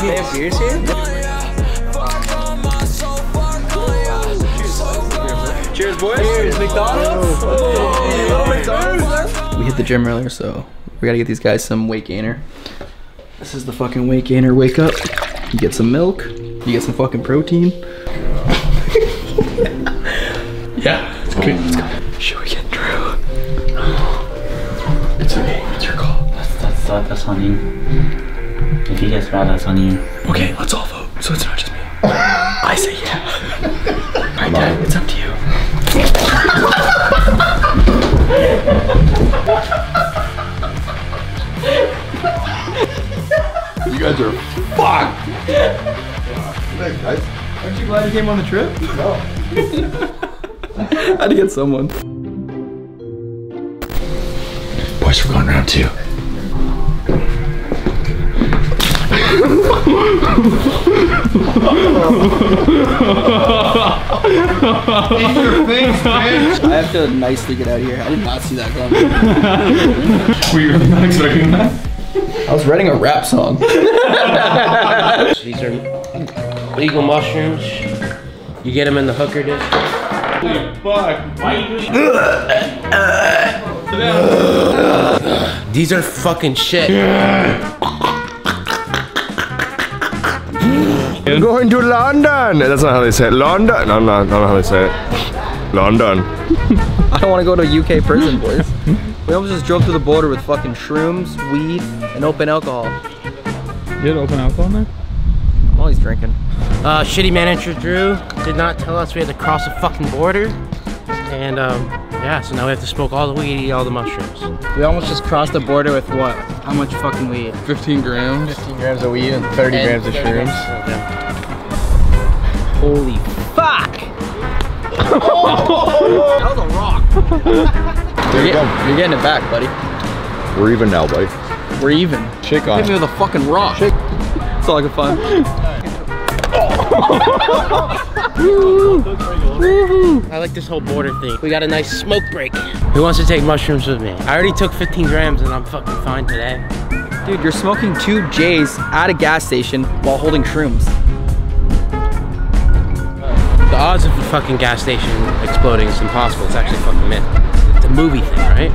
they have beards here? Cheers. Cheers, boys. Cheers, McDonald's. Oh, McDonald's. We hit the gym earlier, so we gotta get these guys some weight gainer. This is the fucking weight gainer wake up. You get some milk, you get some fucking protein. Yeah, it's good. It's good. Should we get Drew? It's okay, it's your call. That's on you. If you guess right, that's on you. Okay, let's all vote, so it's not just me. I say yeah. Alright, Dad, it's up to you. You guys are fucked! Thanks, guys. Aren't you glad you came on the trip? No. I had to get someone. Boys, we're going round two. I have to nicely get out of here. I did not see that coming. Were you really not expecting that? I was writing a rap song. These are legal mushrooms. You get them in the hooker dish. Holy fuck. Why? These are fucking shit. I'm going to London! That's not how they say it. London! No, I don't know how they say it. London. I don't want to go to a UK prison, boys. We almost just drove through the border with fucking shrooms, weed, and open alcohol. You had open alcohol in there? I'm always drinking. Shitty manager Drew did not tell us we had to cross the fucking border. And yeah, so now we have to smoke all the weed, eat all the mushrooms. We almost just crossed the border with what? How much fucking weed? 15 grams. 15 grams of weed and 30 grams of shrooms. Yeah. Holy fuck! Oh, that was a rock. You're getting it back, buddy. We're even now, buddy. We're even. Shake on. Hit me with a fucking rock. Shake. It's all good fun. I like this whole border thing. We got a nice smoke break. Who wants to take mushrooms with me? I already took 15 grams and I'm fucking fine today. Dude, you're smoking 2 J's at a gas station while holding shrooms. The odds of the fucking gas station exploding is impossible. It's actually a fucking myth. It's a movie thing, right?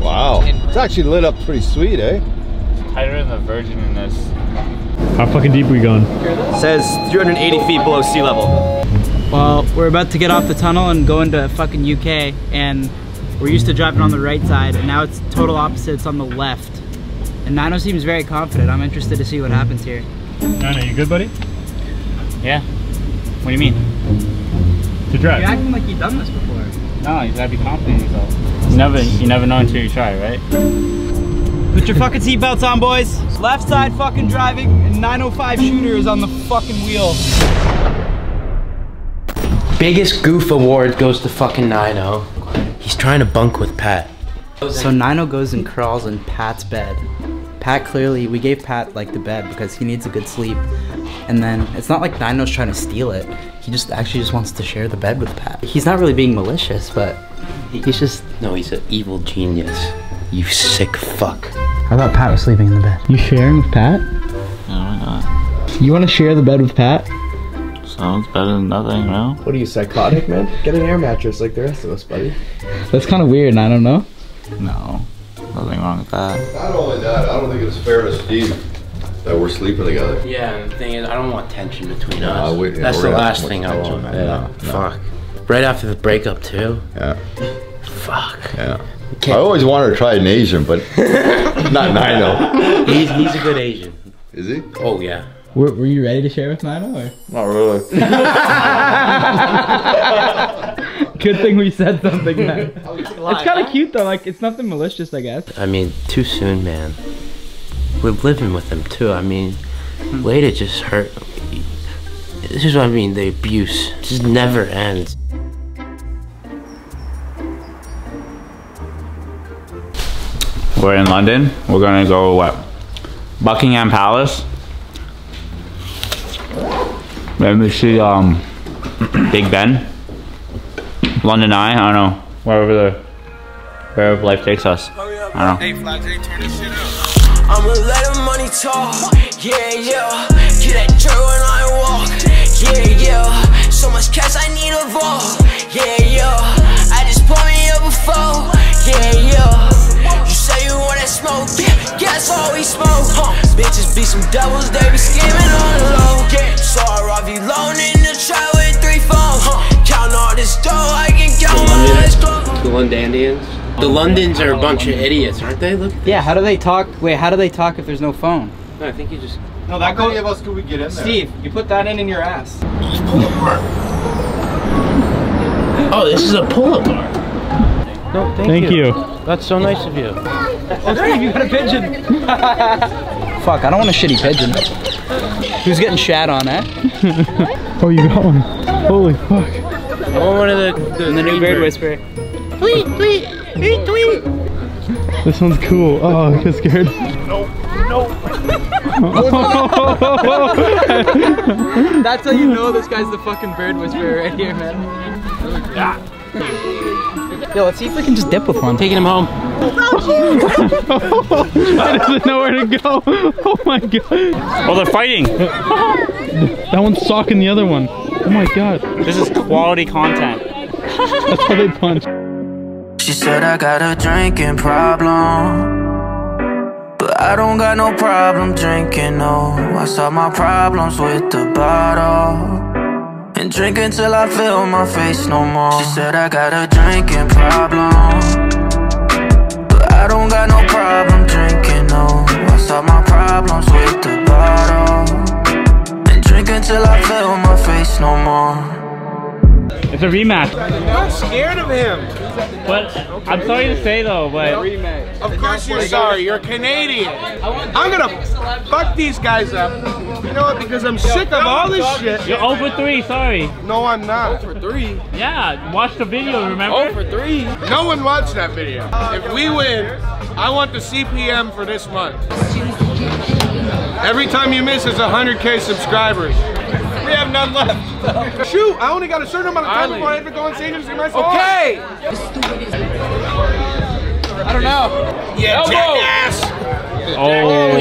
Wow. It's actually lit up pretty sweet, eh? Tighter than the Virgin in this. How fucking deep are we going? It says 380 feet below sea level. Well, we're about to get off the tunnel and go into fucking UK, and we're used to driving on the right side, and now it's total opposite. It's on the left. And Nino seems very confident. I'm interested to see what happens here. Nino, you good, buddy? Yeah. What do you mean? To drive. You're acting like you've done this before. No, you gotta be confident in yourself. You never know until you try, right? Put your fucking seatbelts on, boys. Left side fucking driving, and 905 shooter is on the fucking wheel. Biggest goof award goes to fucking Nino. He's trying to bunk with Pat. So Nino goes and crawls in Pat's bed. Pat clearly, we gave Pat like the bed because he needs a good sleep. And then it's not like Nino's trying to steal it. He just actually just wants to share the bed with Pat. He's not really being malicious, but he's just... No, he's an evil genius. You sick fuck. I thought Pat was sleeping in the bed. You sharing with Pat? No, why not? You want to share the bed with Pat? Sounds better than nothing, no? What are you, psychotic, man? Get an air mattress like the rest of us, buddy. That's kind of weird, I don't know. No, nothing wrong with that. Not only that, I don't think it's fair to Steve that we're sleeping together. Yeah, and the thing is, I don't want tension between us. That's the last thing I want. Yeah, fuck. Right after the breakup too. Yeah. Fuck. Yeah. I always wanted to try an Asian, but not Nino. He's a good Asian. Is he? Oh yeah. Were you ready to share with Nino? Or? Not really. Good thing we said something then. It's kind of cute though, like it's nothing malicious, I guess. I mean, too soon, man. We're living with them too. I mean, later just hurt. This is what I mean, the abuse just never ends. We're in London. We're gonna go what? Buckingham Palace. Then we see Big Ben. London Eye, I don't know, wherever the wherever life takes us. I don't know. I'm gonna let the money talk. Yeah, yeah. Get that dirt when I walk. Yeah, yeah. So much cash, I need a vault. Yeah, yeah. I just pulled me up before. Yeah, yeah. You say you want that smoke. Yeah, guess all we smoke. Bitches be some devils, they be scheming on the low. So I rob you alone in the trap with 3 phones. Count all this dough, I can count my eyes. The Londonians. The Londons are a bunch of idiots, aren't they? Look. Yeah, how do they talk? Wait, how do they talk if there's no phone? No, I think you just... No, that goes... How many of us could we get in there? Steve, you put that in your ass. Oh, this is a pull-up bar. No, thank you. That's so nice of you. Oh, Steve, you got a pigeon. Fuck, I don't want a shitty pigeon. Who's getting shat on, eh? Oh, you got one. Holy fuck. I want one of the new bird whisperer. Tweet, tweet, tweet, tweet. This one's cool. Oh, I got scared. Nope. No. That's how you know this guy's the fucking bird whisperer right here, man. Yo, let's see if we can just dip with one. Taking him home. He doesn't know where to go. Oh my god. Oh, they're fighting. That one's socking the other one. Oh my god. This is quality content. That's how they punch. She said I got a drinking problem. I don't got no problem drinking, no. I solve my problems with the bottle and drink until I feel my face no more. She said I got a drinking problem, but I don't got no problem drinking, no. I solve my problems with the bottle and drink until I feel my face no more. It's a rematch. I'm not scared of him. But I'm sorry to say though, but of course you're sorry. You're Canadian. I'm gonna fuck these guys up. You know what? Because I'm sick of all this shit. You're 0 for 3. Sorry. No, I'm not. 0 for 3. Yeah. Watch the video. Remember? 0 for 3. No one watched that video. If we win, I want the CPM for this month. Every time you miss is 100K subscribers. We have none left. Shoot, I only got a certain amount of time before I have to go insane and see myself. Okay! I don't know. Yeah, jackass! Oh.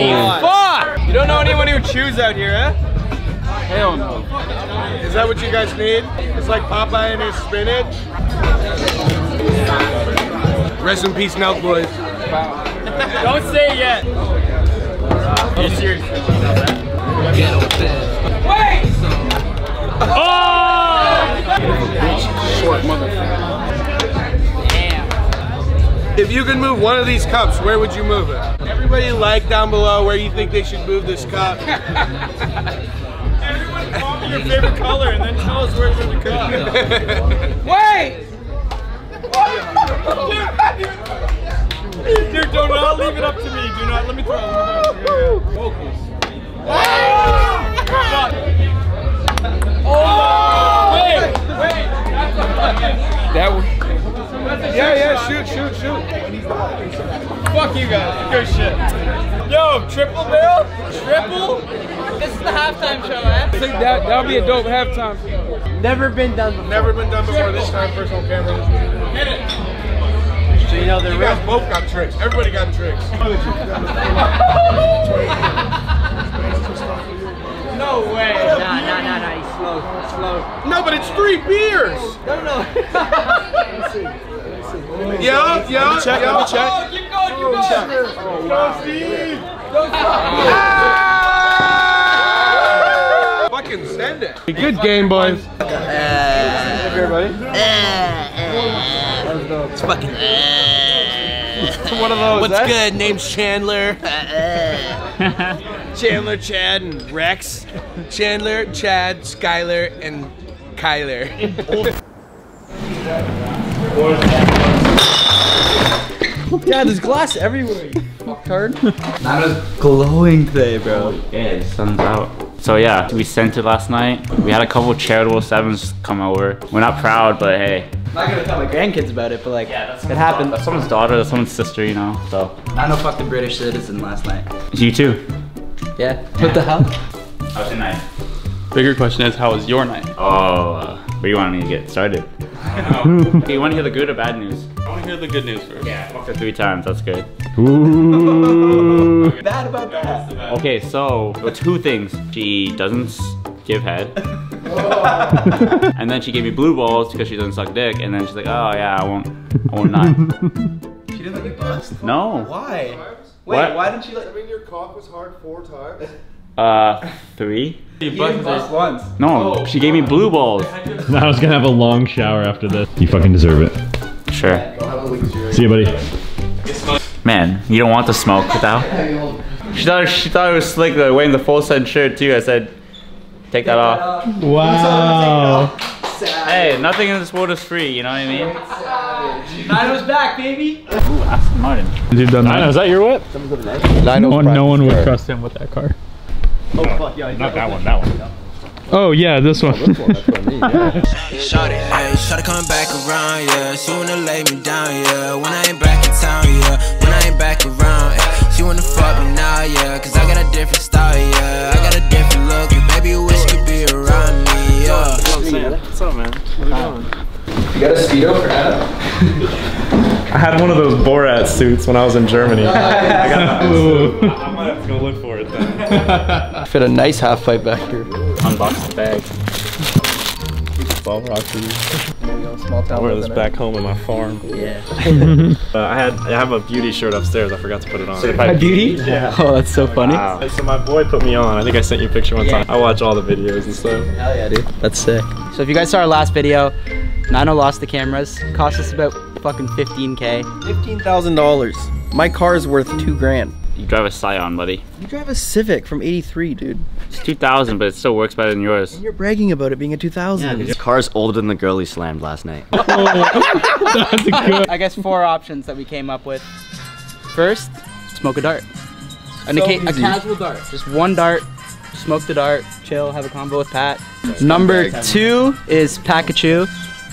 Fuck! You don't know anyone who chews out here, eh? Hell no. Is that what you guys need? It's like Popeye and his spinach. Rest in peace, Nelk boys. Wow. Don't say it yet. Are you serious? Wait! Oh! Short motherfucker. Damn. If you could move one of these cups, where would you move it? Everybody like down below where you think they should move this cup. Everyone comment your favorite color and then tell us where to move the cup. Wait! Dude, do not leave it up to me. Do not, let me throw it. Focus. Oh! Oh! Wait! Wait! That's a fucking... That was... Yeah, yeah, shoot, shoot, shoot. Fuck you guys. Good shit. Yo, triple barrel? Triple? This is the halftime show, eh? I think that'll be a dope halftime show. Never been done before. Never been done before. This time, first on camera. Hit it! So you know they're real. You guys both got tricks. Everybody got tricks. No way. Nah, he's slow, slow. No, but it's 3 beers. No. Yeah. Let me check. Oh, keep going. Oh, wow. Go, Steve. Go, Steve. Fucking send it. Good game, boys. Everybody. It's fucking... One of those, What's good? Name's Chandler. Chandler, Chad, and Rex. Chandler, Chad, Skyler, and Kyler. Yeah, there's glass everywhere. Fucktard. That is glowing today, bro. Yeah, the sun's out. So yeah, we scented last night. We had a couple charitable sevens come over. We're not proud, but hey. I'm not gonna tell my grandkids about it, but like, yeah, it happened. That's someone's daughter, that's someone's sister, you know, so. I know fuck the British citizen last night. You too. Yeah, what the hell? How was your night? Bigger question is, how was your night? Oh, where do you want me to get started? I don't know. You wanna hear the good or bad news? want to hear the good news first. Yeah, I walked it 3 times. That's good. Ooh. Bad about that. Okay, so 2 things. She doesn't give head. And then she gave me blue balls because she doesn't suck dick. And then she's like, oh yeah, I won't not. She didn't let me bust? No. Why? Wait, what? Why didn't she let... I mean, your cock was hard 4 times. 3. You busted us once. No, oh, she gave me blue balls. I was gonna have a long shower after this. You fucking deserve it. Sure. See you, buddy. Man, you don't want the smoke, though. She thought it was slick though, wearing the full set shirt too. I said, take that off. Wow. Hey, nothing in this world is free, you know what I mean? Nino's back, baby! Ooh, Aston Martin. You've done Nino, is that your whip? No one would trust him with that car. Oh, fuck, yeah. Not that one, that one. Oh, yeah, this one. Shorty, hey, shorty come back around, yeah. She wanna lay me down, yeah. When I ain't back in town, yeah. When I ain't back around, yeah. She wanna fuck me now, yeah. Cause I got a different style, yeah. I got a different look, and baby, you wish you could be around me, yeah. What's up, man? What are you doing? You got a Speedo for Adam? I had one of those Borat suits when I was in Germany. I got a I might have to go look for it then. Fit a nice half pipe back here. Unbox the bag. Ball rock for you. Go, small town. I'll wear this back home in my farm. Yeah. I have a beauty shirt upstairs. I forgot to put it on. So a beauty? Yeah. Oh, that's so funny. Wow. So my boy put me on. I think I sent you a picture one time. I watch all the videos and stuff. Hell yeah, dude. That's sick. So if you guys saw our last video, Nino lost the cameras. Cost us about fucking $15K. $15,000. My car's worth $2 grand. You drive a Scion, buddy. You drive a Civic from '83, dude. It's 2000, but it still works better than yours. And you're bragging about it being a 2000. Yeah, this car's older than the girl he slammed last night. Oh, that's good. I guess 4 options that we came up with. First, smoke a dart. A casual dart. Just 1 dart. Smoke the dart. Chill. Have a convo with Pat. Number 2 is Pikachu.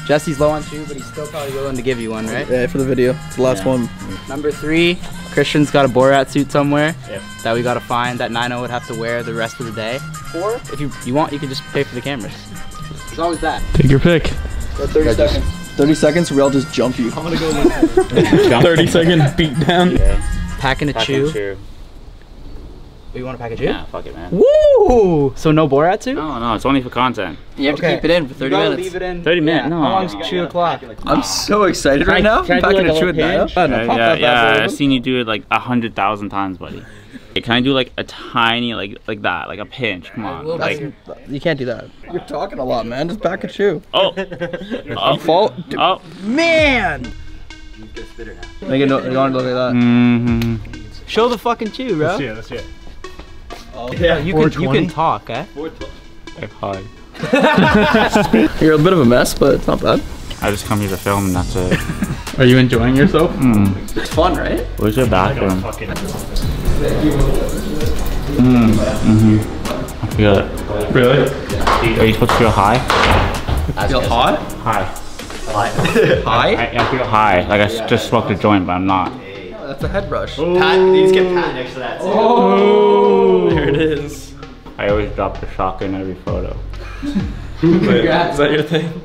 Jesse's low on 2, but he's still probably willing to give you one, right? Yeah, for the video. It's the last one. Number 3, Christian's got a Borat suit somewhere that we gotta find that Nino would have to wear the rest of the day. 4, if you want, you can just pay for the cameras. There's always that. Take your pick. 30 seconds. 30 seconds, we'll just jump you. I'm gonna go with that. 30-second beat down. Yeah. Packing a chew. You want to package it? Yeah, fuck it, man. Woo! So no Borat suit? No, no, it's only for content. You have to keep it in for 30 minutes. Leave it in. 30 minutes? Yeah. No. How long's 2 o'clock? I'm so excited right now. I'm packing a chew with Nino. Yeah, I've seen you do it like 100,000 times, buddy. Can I do like a tiny, like that, like a pinch? Come on. Like, you can't do that. You're talking a lot, man. Just pack a chew. Oh. Oh. Man! You get bitter now. Make it look like that. Mm-hmm. Show the fucking chew, bro. Let's see it, let's see it. Oh, yeah, you can talk, eh? Hi. You're a bit of a mess, but it's not bad. I just come here to film and that's it. Are you enjoying yourself? Mm. It's fun, right? Where's your bathroom? I forgot it. Really? Are you supposed to feel high? Feel hot? High. High? High? I feel high. Like I just smoked a joint, but I'm not. That's a head brush. Oh. Pat, these get Pat next to that too. Oh. There it is. I always drop the shocker in every photo. Congrats. Is that your thing?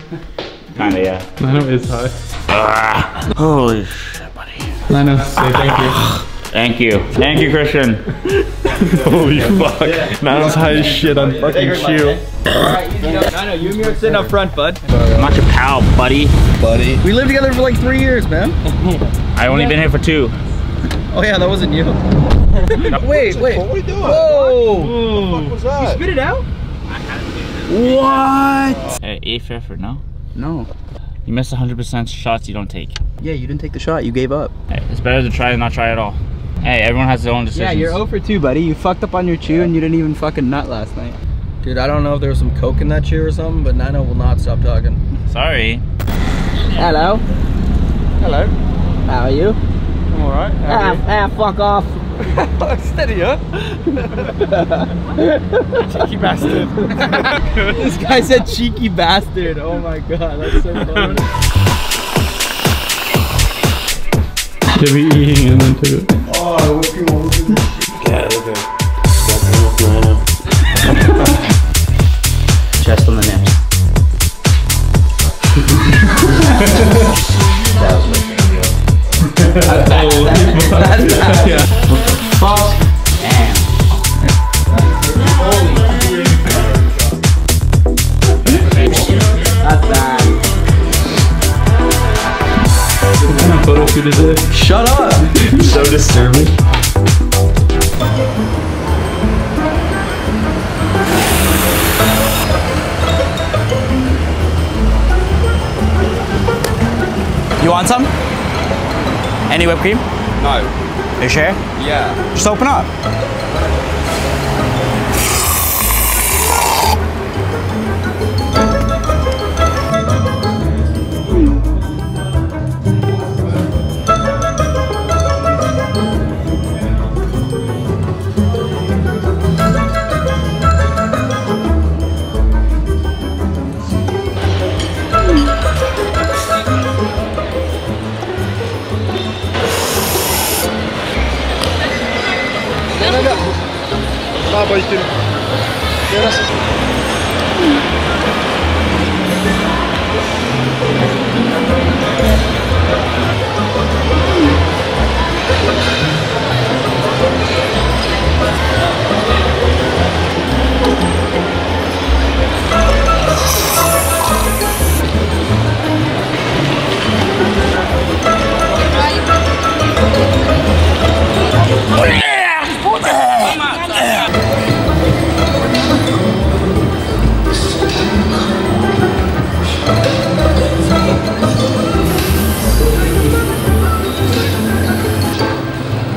Kinda, yeah. Nino is high. Holy shit, buddy. Nino, say thank you. Thank you. Thank you, Christian. Holy fuck. Nino's high as shit on fucking shoe. Alright, Nino, you and me are sitting up front, bud. I'm not your pal, buddy. Buddy. We lived together for like 3 years, man. I only been here for 2. Oh yeah, that wasn't you. wait. What are we doing? Whoa! What the fuck was that? You spit it out? I had to do this. What? A fair for no? No. You miss 100% shots you don't take. Yeah, you didn't take the shot. You gave up. Hey, it's better to try than not try at all. Hey, everyone has their own decisions. Yeah, you're 0 for 2, buddy. You fucked up on your chew and you didn't even fucking nut last night. Dude, I don't know if there was some coke in that chew or something, but Nino will not stop talking. Sorry. Hello. Hello. How are you? I'm alright. Fuck off. Steady, huh? Cheeky bastard. This guy said cheeky bastard. Oh my god, that's so funny. Should be eating and then too. Oh, I whip you all over this shit. Yeah, okay. Chest on the nips. That was my favorite. You want some? Any whipped cream? No. Are you sure? Yeah. Just open up. But you can hear us.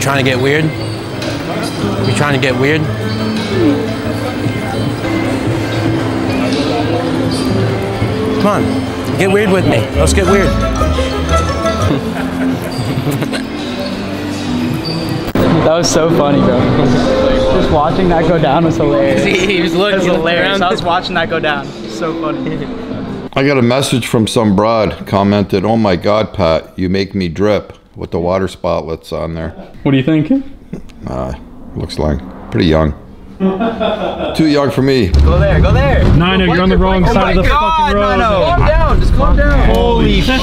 Trying to get weird? You trying to get weird? Come on, get weird with me. Let's get weird. That was so funny, bro. Just watching that go down was hilarious. He was looking hilarious. I was watching that go down. So funny. I got a message from some broad commented, "Oh my God, Pat, you make me drip," with the water spotlets on there. What do you think? Looks like pretty young. Too young for me. Go there, go there. Nino, you're on the wrong side of the fucking road. Nino, calm down, just calm down. Holy shit.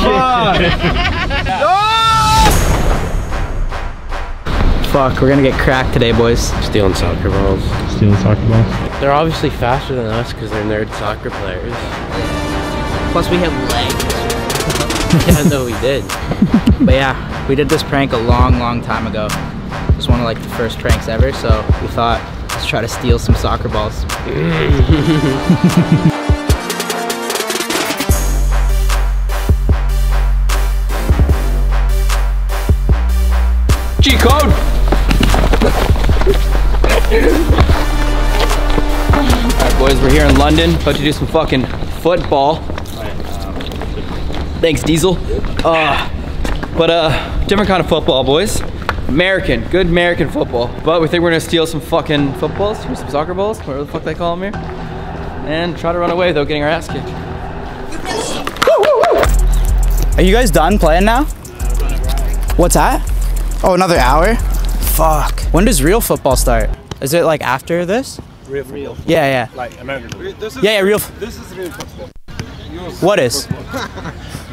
Fuck, we're gonna get cracked today, boys. Stealing soccer balls. Stealing soccer balls. They're obviously faster than us because they're nerd soccer players. Plus we have legs. Yeah, no, we did. But yeah, we did this prank a long time ago. It was one of like the first pranks ever, so we thought, let's try to steal some soccer balls. G-code! Alright boys, we're here in London, about to do some fucking football. Thanks, Diesel. But different kind of football, boys. American, good American football. But we think we're gonna steal some fucking footballs, or some soccer balls, whatever the fuck they call them here, and try to run away without getting our ass kicked. Woo, woo, woo. Are you guys done playing now? What's that? Oh, another hour? Fuck. When does real football start? Is it like after this? Real. Yeah, yeah. Like American. Yeah, real. This is real football. What is?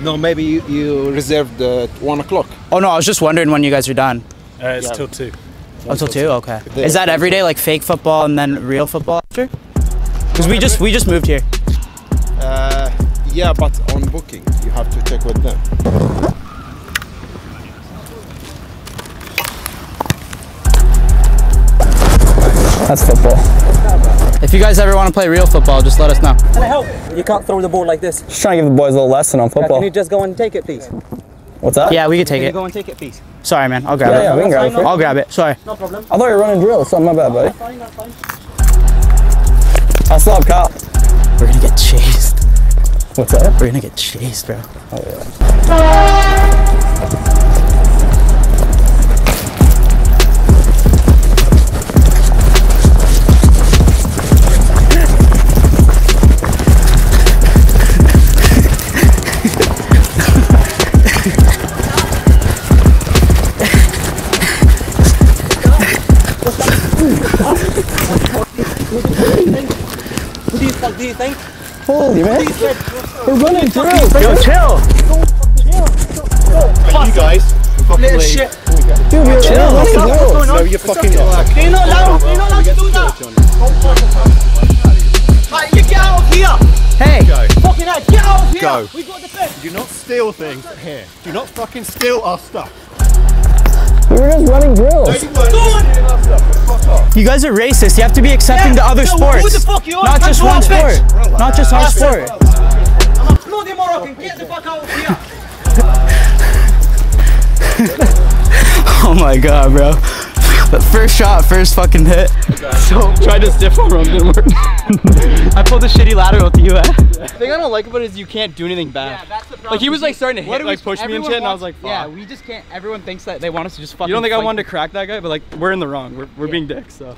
No, maybe you reserved 1 o'clock. Oh no, I was just wondering when you guys are done. It's till 2. Oh, till 2? Okay. Is that every day, like fake football and then real football after? Because we just moved here. Yeah, but on booking, you have to check with them. That's football. If you guys ever want to play real football, just let us know. Can I help? You can't throw the ball like this. Just trying to give the boys a little lesson on football. Can you just go and take it, please? What's that? Yeah, we can take it. Can you go and take it, please? Sorry, man. I'll grab it. Yeah, we can grab it. I'll grab it. Sorry. No problem. I thought you were running drills, so my bad, buddy. That's fine. Hustle up, cop. We're going to get chased. What's that? We're going to get chased, bro. Oh, yeah. What do you think? Holy man. We're running through. Yo, chill. You guys, little shit. Dude, we're chill. What's going on? No, you're fucking relaxed. You're not allowed. You're not allowed to do that. Right, you get out of here. Hey. Go. Fucking hell, get out of here. Go. We got the best. Do not steal things here. Do not fucking steal our stuff. We were just running drills. You guys are racist. You have to be accepting to other sports. Who the fuck you are? Not just one sport. Not just our sport. I'm a bloody Moroccan. Get the fuck out of here. Oh my god, bro. But first shot, first fucking hit. So tried to stiff arm, didn't work. I pulled a shitty lateral to you, eh? Yeah. The thing I don't like about it is you can't do anything back. Yeah, that's the problem. Like he was like starting to hit, like push me and shit, and I was like, fuck. Yeah, we just can't. Everyone thinks that they want us to just fucking. You don't think I wanted to crack that guy, but like we're in the wrong. We're being dicks. So.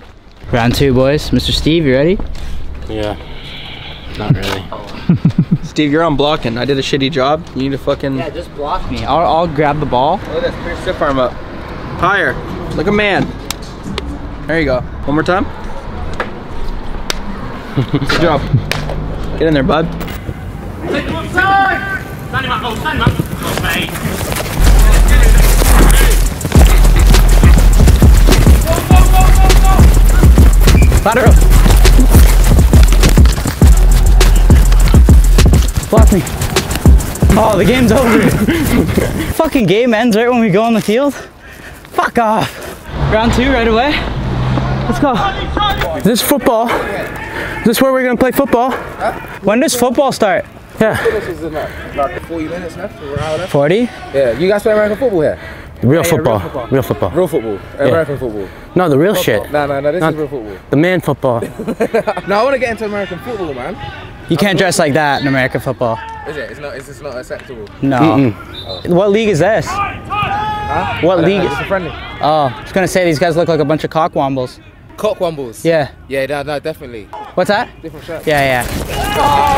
Round two, boys. Mr. Steve, you ready? Yeah. Not really. Steve, you're on blocking. I did a shitty job. You need to fucking. Yeah, just block me. I'll grab the ball. Look at this. Put your stiff arm up. Higher. Like a man. There you go. One more time. Good job. Get in there, bud. Lateral. Block me. Oh, the game's over. Fucking game ends right when we go on the field. Fuck off. Round two right away. Let's go. Is this football? Is this where we're gonna play football? When does football start? Yeah. 40 minutes left. 40? Yeah. You guys play American football here? Real football. Real football. Real football. American football. No, the real shit. No, this is real football. The man football. No, I want to get into American football, man. You can't dress like that in American football. Is it? It's not acceptable. No. Mm-mm. What league is this? Huh? What league? It's a friendly. Oh, I was gonna say these guys look like a bunch of cockwombles. Cockwombles? Yeah. Yeah, no, definitely. What's that? Different shirt. Yeah, yeah.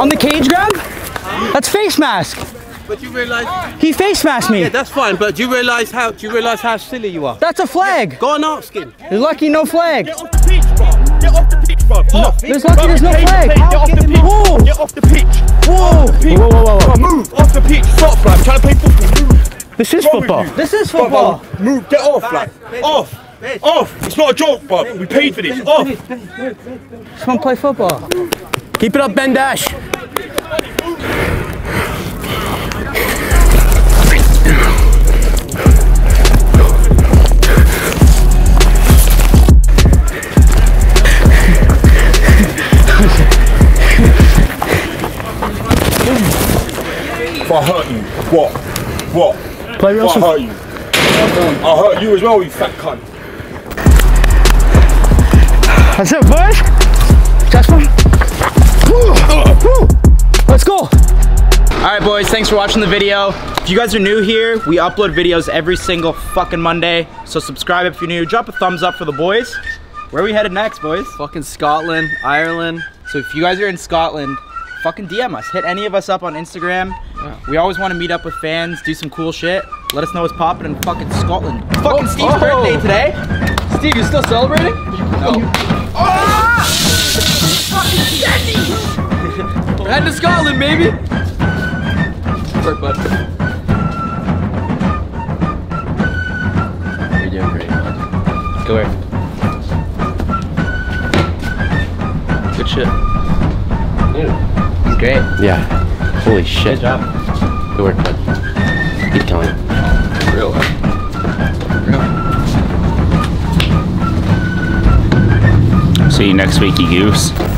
On the cage grab? That's face mask. But you realize he face masked me. Yeah, that's fine. But do you realize how silly you are? That's a flag. Yeah, go and ask him. You're lucky no flag. Get off the pitch, bro. Get off the pitch, bro. No, there's lucky there's no flag. Get off the pitch. Whoa. Get off the pitch. Whoa. Whoa. Move off the pitch. Stop, bro. I'm trying to play football. Move. This is football. This is football. Move. Get off, like off. Off. It's not a joke, bro. We paid for this. Off. Just want to play football. Keep it up, Ben Dash. If I hurt you, what? What? Play real. If I hurt you, I'll hurt you as well, you fat cunt. That's it, boys. Just one. Let's go. Alright boys, thanks for watching the video. If you guys are new here, we upload videos every single fucking Monday. So subscribe if you're new. Drop a thumbs up for the boys. Where are we headed next, boys? Fucking Scotland, Ireland. So if you guys are in Scotland, fucking DM us. Hit any of us up on Instagram. Yeah. We always want to meet up with fans, do some cool shit. Let us know what's popping in fucking Scotland. Fucking Steve's birthday today. Steve, you still celebrating? No. Oh! Fucking Sandy! We're heading to Scotland, baby! Work, bud. You're doing great, bud. Go work. Good shit. Dude. He's great. Yeah. Holy shit. Good job. Good work, bud. Keep killing it. Real, huh? Real. See you next week, you goose.